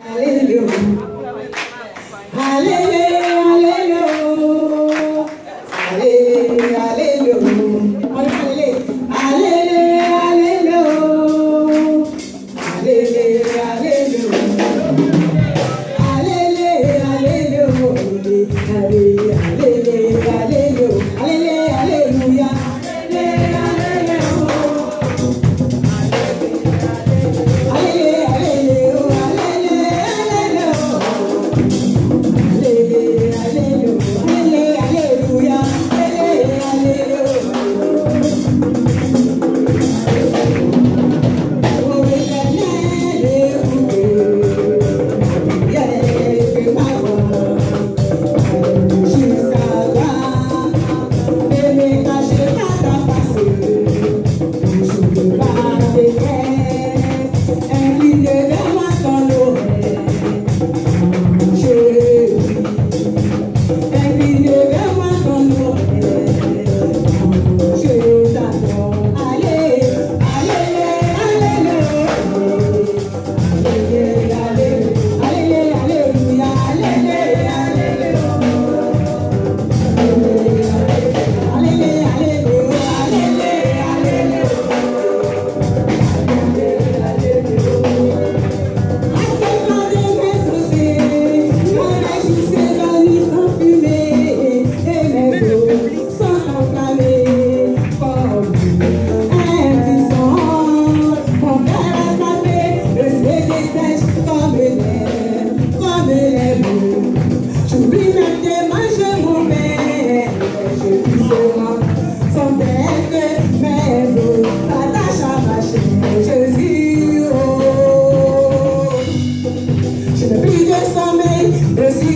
Alléluia.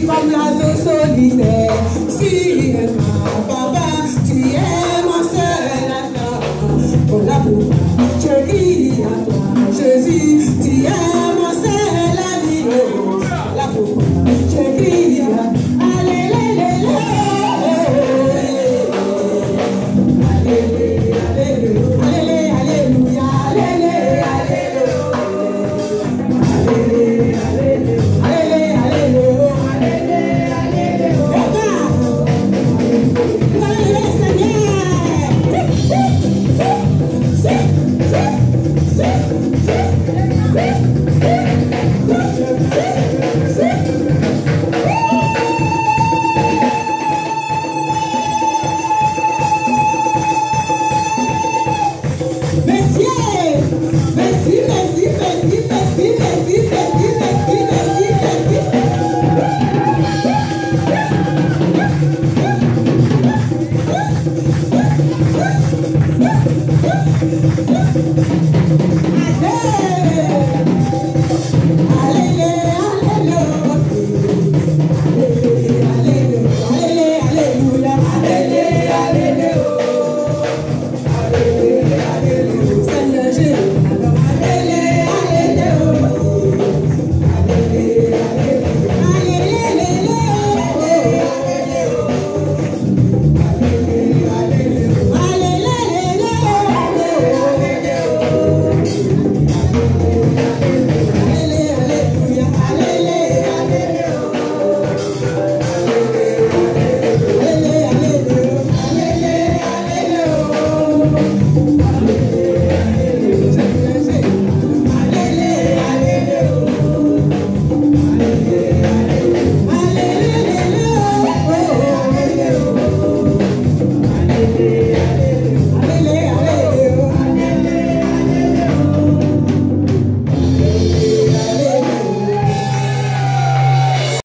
Comme la